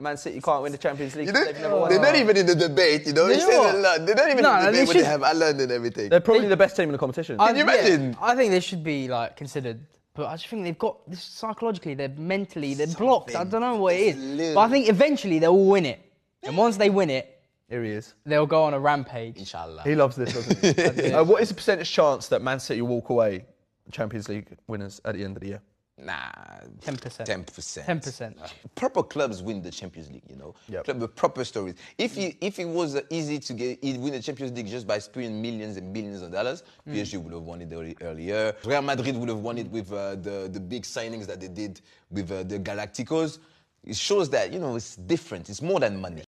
Man City can't win the Champions League. They're not even in the debate, you know. They're not even in the debate when they have Haaland and everything. They're probably the best team in the competition. Can you imagine? I think they should be like considered. But I just think they've got this psychologically, they're mentally, they're blocked. I don't know what it is. But I think eventually they'll all win it. And once they win it, here he is. They'll go on a rampage. Inshallah. He loves this, doesn't he? What is the percentage chance that Man City walk away Champions League winners at the end of the year? Nah, 10%. 10%. 10%. Proper clubs win the Champions League, you know. Yep. Club with proper stories. If it was easy to win the Champions League just by spewing millions and billions of dollars, PSG would have won it earlier. Real Madrid would have won it with the big signings that they did with the Galacticos. It shows that, you know, it's different. It's more than money.